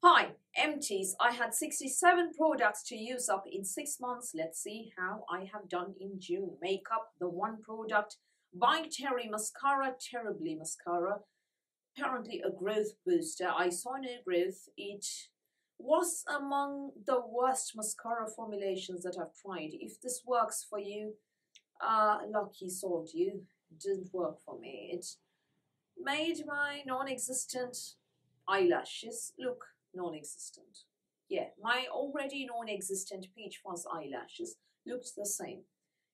Hi, empties. I had 67 products to use up in 6 months. Let's see how I have done in June. Makeup, the one product. By Terry mascara, terribly mascara. Apparently a growth booster. I saw no growth. It was among the worst mascara formulations that I've tried. If this works for you, lucky sort you. It didn't work for me. It made my non-existent eyelashes look non-existent. Yeah, my already non-existent Peach Fuzz eyelashes looked the same.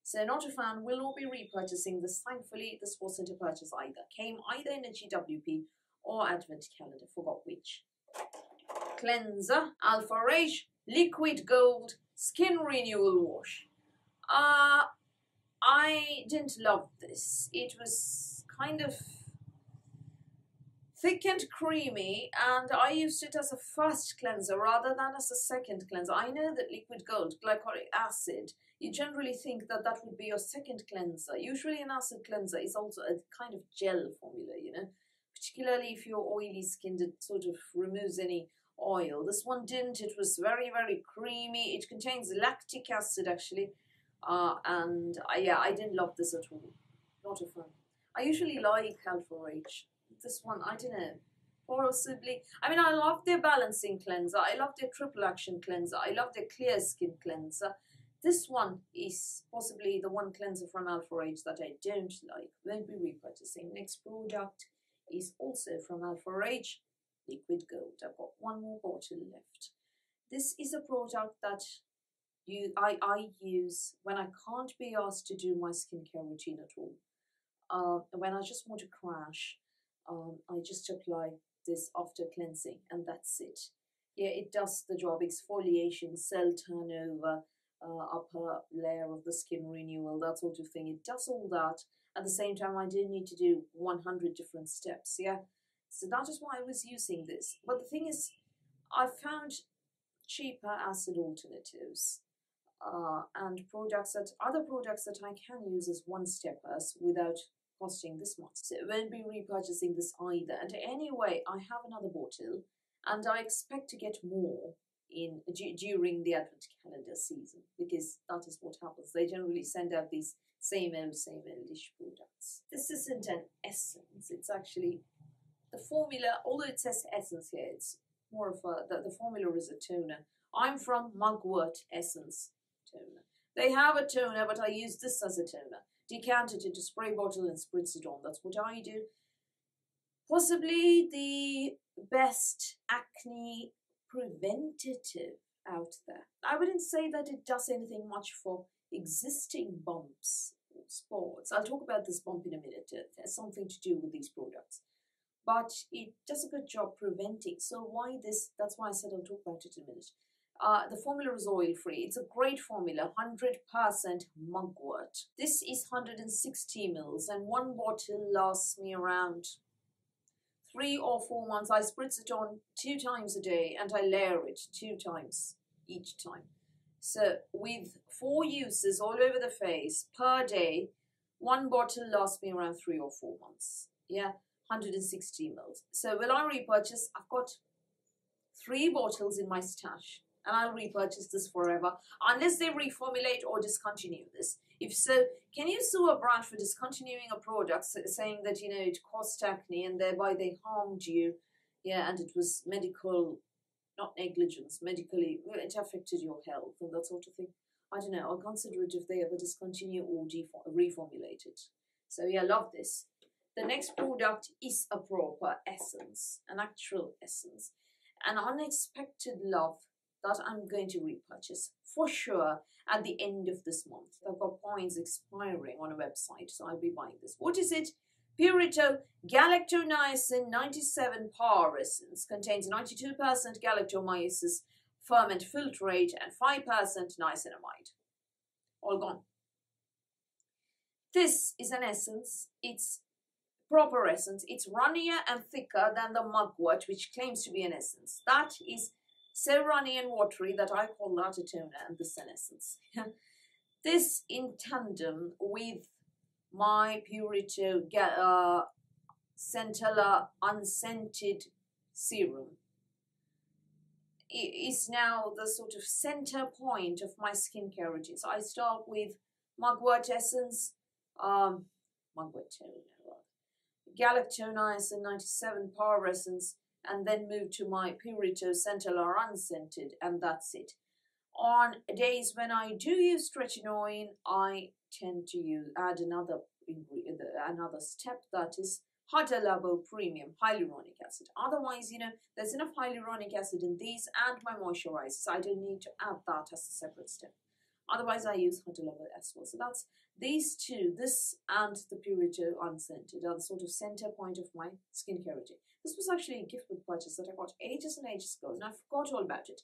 So not a fan, will not be repurchasing this. Thankfully, this wasn't a purchase either. Came either in a GWP or advent calendar, forgot which. Cleanser, Alpha-H, Liquid Gold, Skin Renewal Wash. I didn't love this. It was kind of thick and creamy, and I used it as a first cleanser rather than as a second cleanser. I know that Liquid Gold, glycolic acid, you generally think that that would be your second cleanser. Usually an acid cleanser is also a kind of gel formula, you know, particularly if you're oily skinned, it sort of removes any oil. This one didn't. It was very, very creamy. It contains lactic acid, actually, and yeah, I didn't love this at all. Not a fan. I usually like Alpha-H. This one, I don't know, possibly. I mean, I love their balancing cleanser, I love their triple action cleanser, I love their clear skin cleanser. This one is possibly the one cleanser from Alpha-H that I don't like. Won't be repurchasing. Next product is also from Alpha-H, Liquid Gold. I've got one more bottle left. This is a product that I use when I can't be asked to do my skincare routine at all. When I just want to crash. I just apply this after cleansing and that's it. Yeah, it does the job. Exfoliation, cell turnover, upper layer of the skin renewal, that sort of thing. It does all that. At the same time, I didn't need to do 100 different steps. Yeah, so that is why I was using this. But the thing is, I found cheaper acid alternatives and products that other products that I can use as one-steppers without costing this much. So I won't be repurchasing this either. And anyway, I have another bottle and I expect to get more in during the advent calendar season, because that is what happens. They generally send out these same old-ish products. This isn't an essence. It's actually the formula, although it says essence here, it's more of a, the formula is a toner. I'm From Mugwort Essence Toner. They have a toner, but I use this as a toner. Decant it into spray bottle and spritz it on. That's what I do. Possibly the best acne preventative out there. I wouldn't say that it does anything much for existing bumps or spots. I'll talk about this bump in a minute. It has something to do with these products. But it does a good job preventing. So why this? That's why I said I'll talk about it in a minute. The formula is oil-free. It's a great formula, 100% mugwort. This is 160 mils and one bottle lasts me around 3 or 4 months. I spritz it on 2 times a day and I layer it 2 times each time. So with 4 uses all over the face per day, one bottle lasts me around 3 or 4 months. Yeah, 160 mils. So will I repurchase? I've got 3 bottles in my stash. And I'll repurchase this forever, unless they reformulate or discontinue this. If so, can you sue a brand for discontinuing a product, saying that, you know, it caused acne and thereby they harmed you? Yeah, and it was medical, not negligence, medically, it affected your health and that sort of thing. I don't know, I'll consider it if they ever discontinue or reformulate it. So yeah, love this. The next product is a proper essence, an actual essence. An unexpected love that I'm going to repurchase for sure at the end of this month. I've got points expiring on a website, so I'll be buying this. What is it? Purito Galacto Niacin 97 Essence contains 92% galactomyces ferment filtrate and 5% niacinamide. All gone. This is an essence. It's proper essence. It's runnier and thicker than the mugwort, which claims to be an essence. That is so runny and watery that I call that a toner and this an essence. This in tandem with my Purito Centella Unscented Serum is now the sort of center point of my skincare routine. So I start with Mugwort Essence, Mugwort Galacto Niacin 97 Power Essence, and then move to my Purito Centella Unscented, and that's it. On days when I do use retinoin, I tend to add another step, that is Hada Labo Premium Hyaluronic Acid. Otherwise, you know, there's enough hyaluronic acid in these and my moisturizers. I don't need to add that as a separate step. Otherwise, I use Hada Labo as well. So that's these two, this and the Purito Unscented, are the sort of center point of my skincare routine. This was actually a gift with purchase that I got ages and ages ago, and I forgot all about it.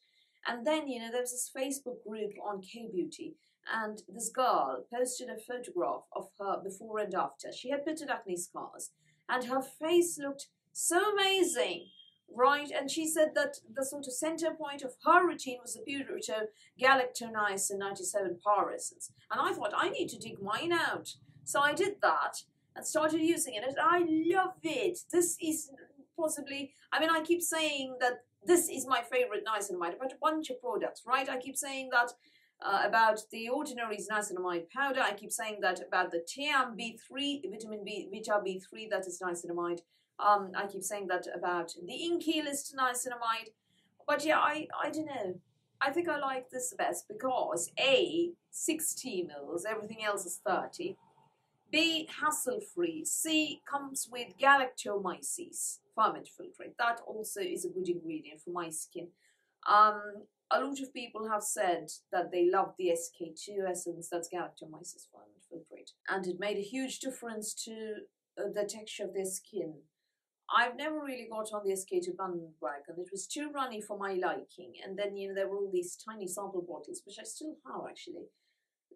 And then, you know, there was this Facebook group on K-Beauty, and this girl posted a photograph of her before and after. She had pitted acne scars, and her face looked so amazing, right? And she said that the sort of center point of her routine was the Purito Galacto Niacin 97 Power Essence. And I thought, I need to dig mine out. So I did that and started using it, and I love it. This is possibly, I mean, I keep saying that this is my favorite niacinamide, but a bunch of products, right? I keep saying that about the Ordinary's niacinamide powder. I keep saying that about the TMB3, vitamin B, Vita B3, that is niacinamide. I keep saying that about the Inky List niacinamide. But yeah, I don't know. I think I like this best because A, 60 mils, everything else is 30. B, hassle-free. C, comes with galactomyces, ferment filtrate. That also is a good ingredient for my skin. A lot of people have said that they love the SK2 essence, that's galactomyces ferment filtrate, and it made a huge difference to the texture of their skin. I've never really got on the SK2 bandwagon. It was too runny for my liking, and then, you know, there were all these tiny sample bottles, which I still have actually.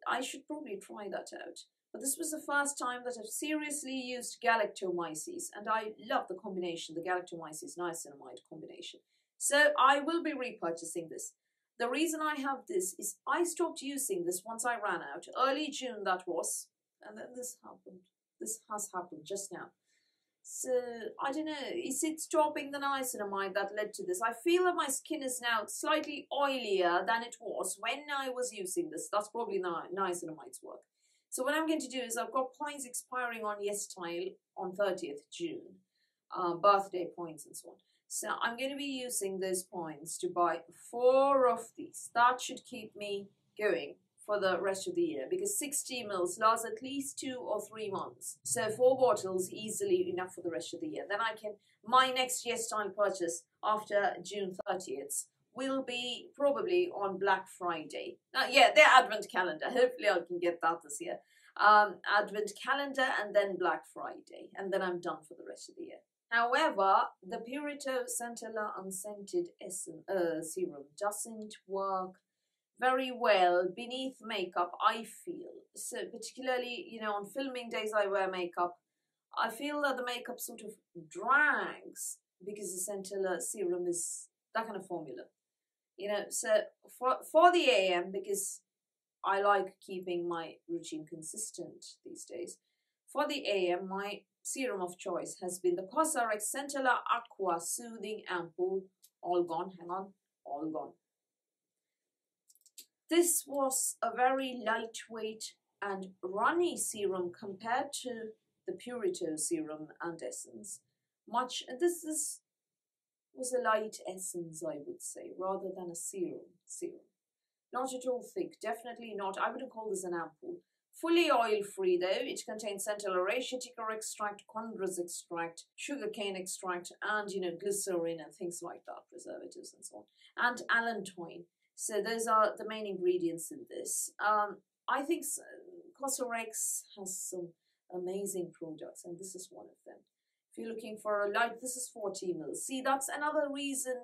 I should probably try that out. But this was the first time that I've seriously used galactomyces, and I love the combination, the galactomyces niacinamide combination. So I will be repurchasing this. The reason I have this is I stopped using this once I ran out. Early June that was, and then this happened. This has happened just now. So I don't know, is it stopping the niacinamide that led to this? I feel that my skin is now slightly oilier than it was when I was using this. That's probably niacinamide's work. So what I'm going to do is, I've got points expiring on YesStyle on 30th June, birthday points and so on. So I'm going to be using those points to buy 4 of these. That should keep me going for the rest of the year, because 60 mils lasts at least 2 or 3 months. So 4 bottles easily enough for the rest of the year. Then I can, my next YesStyle purchase after June 30th will be probably on Black Friday. Yeah, their Advent calendar. Hopefully I can get that this year. Advent calendar and then Black Friday. And then I'm done for the rest of the year. However, the Purito Centella Unscented Serum doesn't work very well beneath makeup, I feel. So particularly, you know, on filming days I wear makeup. I feel that the makeup sort of drags because the Centella Serum is that kind of formula. You know, so for the AM, because I like keeping my routine consistent these days, for the AM, my serum of choice has been the CosRx Centella Aqua Soothing Ampoule. All gone, hang on, all gone. This was a very lightweight and runny serum compared to the Purito serum and essence. This was a light essence, I would say, rather than a serum. Not at all thick, definitely not. I wouldn't call this an ampoule. Fully oil-free though, it contains centella aromatica extract, chondrose extract, sugarcane extract, and, you know, glycerin and things like that, preservatives and so on, and allantoin. So those are the main ingredients in this. I think CosRx has some amazing products, and this is one of them. If you're looking for a light, this is 40 mils. See, that's another reason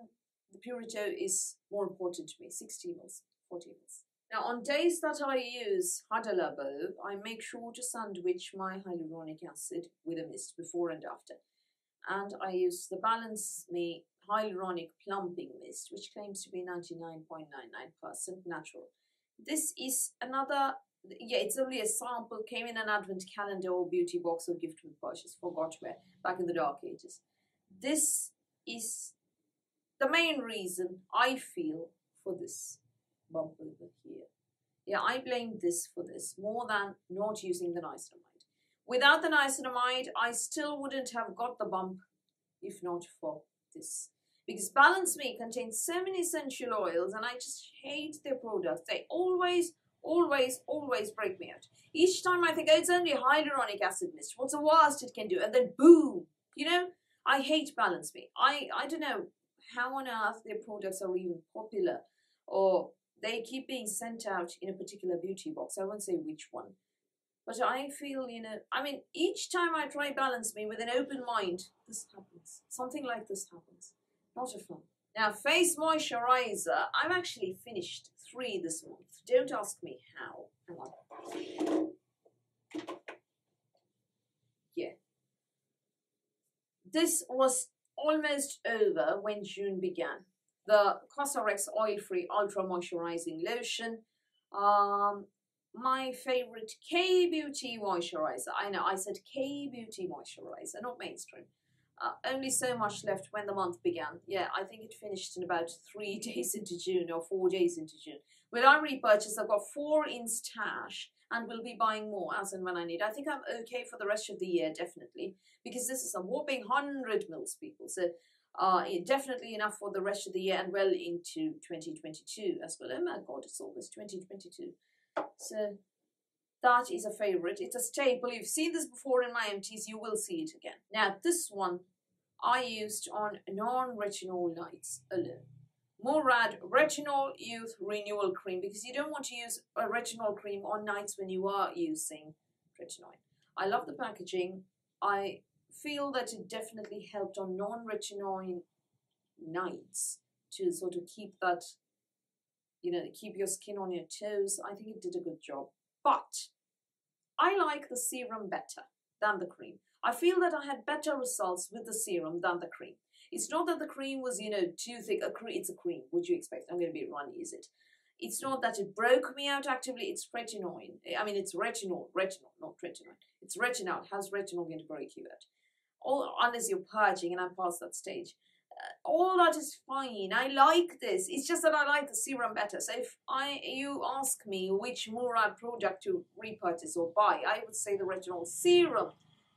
the Purito is more important to me. 60 mils, 40 mils. Now, on days that I use Hada Labo, I make sure to sandwich my hyaluronic acid with a mist before and after. And I use the Balance Me Hyaluronic Plumping Mist, which claims to be 99.99% natural. This is another, yeah, it's only a sample, came in an advent calendar or beauty box or gift with purchase, forgot where, back in the dark ages. This is the main reason I feel for this bump over here. Yeah, I blame this for this more than not using the niacinamide. Without the niacinamide, I still wouldn't have got the bump if not for this. Because Balance Me contains 7 essential oils and I just hate their products. They always break me out. Each time I think, oh, it's only hyaluronic acid mist. What's the worst it can do? And then boom, you know, I hate Balance Me. I don't know how on earth their products are even popular, or they keep being sent out in a particular beauty box. I won't say which one, but I feel, you know, I mean, each time I try Balance Me with an open mind, this happens. Something like this happens. Not a fun. Now, face moisturizer, I've actually finished 3 this month. Don't ask me how. Yeah. This was almost over when June began. The CosRx Oil Free Ultra Moisturizing Lotion. My favorite K-Beauty moisturizer. I know, I said K-Beauty moisturizer, not mainstream. Only so much left when the month began. Yeah, I think it finished in about 3 days into June or 4 days into June. Will I repurchase? I've got 4 in stash and will be buying more as and when I need. I think I'm okay for the rest of the year, definitely, because this is a whopping 100 mils, people. So definitely enough for the rest of the year and well into 2022 as well. Oh my God, it's almost 2022. So that is a favorite. It's a staple. You've seen this before in my empties. You will see it again. Now, this one I used on non-retinol nights alone. Murad Retinol Youth Renewal Cream, because you don't want to use a retinol cream on nights when you are using retinoid. I love the packaging. I feel that it definitely helped on non-retinoid nights to sort of keep that, you know, keep your skin on your toes. I think it did a good job. But I like the serum better than the cream. I feel that I had better results with the serum than the cream. It's not that the cream was, you know, too thick. It's a cream. Would you expect? I'm going to be runny, is it? It's not that it broke me out actively. It's retinoid. I mean, it's retinol. Retinol, not retinoid. It's retinol. How's retinol going to break you out? All, unless you're purging, and I'm past that stage. All that is fine. I like this. It's just that I like the serum better. So if you ask me which Murad product to repurchase or buy, I would say the retinol serum,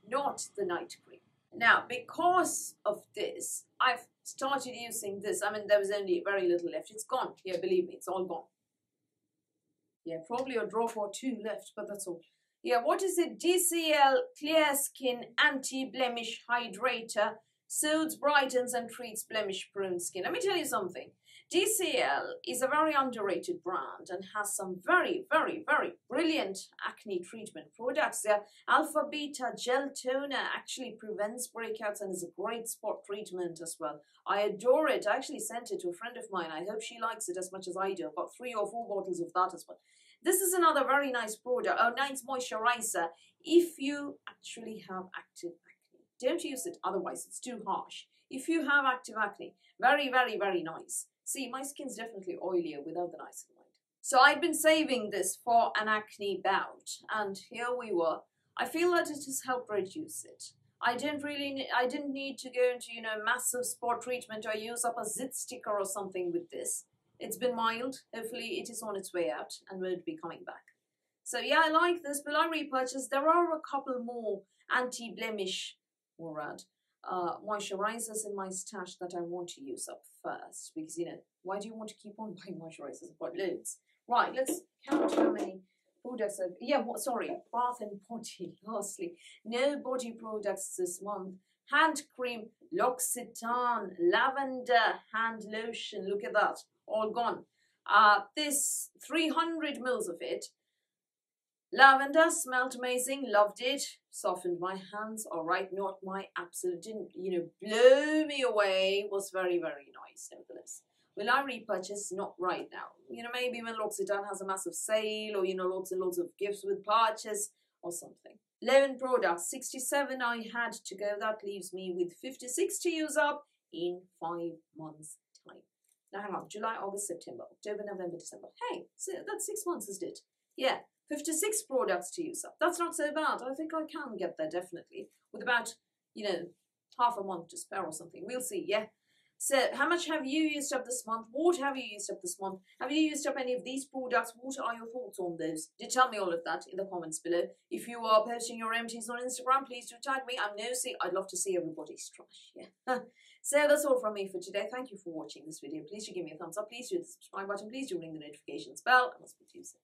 not the night cream. Now, because of this, I've started using this. I mean, there was only very little left. It's gone. Yeah, believe me, it's all gone. Yeah, probably a drop or 2 left, but that's all. Yeah, what is it? DCL Clear Skin Anti-Blemish Hydrator. Soothes, brightens, and treats blemish-prone skin. Let me tell you something. DCL is a very underrated brand and has some very, very, very brilliant acne treatment products. Their Alpha-Beta Gel Toner actually prevents breakouts and is a great spot treatment as well. I adore it. I actually sent it to a friend of mine. I hope she likes it as much as I do. I've got 3 or 4 bottles of that as well. This is another very nice product, a nice moisturizer, if you actually have active acne. Don't use it, otherwise it's too harsh. If you have active acne, very, very, very nice. See, my skin's definitely oilier without the niacinamide. So I've been saving this for an acne bout, and here we were. I feel that it has helped reduce it. I didn't need to go into, you know, massive spot treatment or use up a zit sticker or something with this. It's been mild. Hopefully it is on its way out and won't be coming back. So yeah, I like this, but I repurchased. There are a couple more anti-blemish Murad moisturizers in my stash that I want to use up first, because, you know, why do you want to keep on buying moisturizers? I've got loads. Right, let's count how many products I've, yeah, sorry, bath and body, lastly. No body products this month. Hand cream, L'Occitane, lavender hand lotion, look at that, all gone. This 300 mils of it. Lavender smelled amazing, loved it, softened my hands, all right, not my absolute, didn't, you know, blow me away, was very, very nice, nevertheless. Will I repurchase? Not right now. You know, maybe when L'Occitane has a massive sale, or, you know, lots and lots of gifts with purchase or something. 11 products, 67 I had to go, that leaves me with 56 to use up in 5 months' time. Now, hang on, July, August, September, October, November, December. Hey, so that's 6 months, isn't it? Yeah. 56 products to use up. That's not so bad. I think I can get there, definitely, with about, you know, half a month to spare or something. We'll see, yeah. So how much have you used up this month? What have you used up this month? Have you used up any of these products? What are your thoughts on those? Do tell me all of that in the comments below. If you are posting your empties on Instagram, please do tag me. I'm nosy. I'd love to see everybody's trash. Yeah. So that's all from me for today. Thank you for watching this video. Please do give me a thumbs up. Please do hit the subscribe button. Please do ring the notifications bell. And I'll speak to you soon.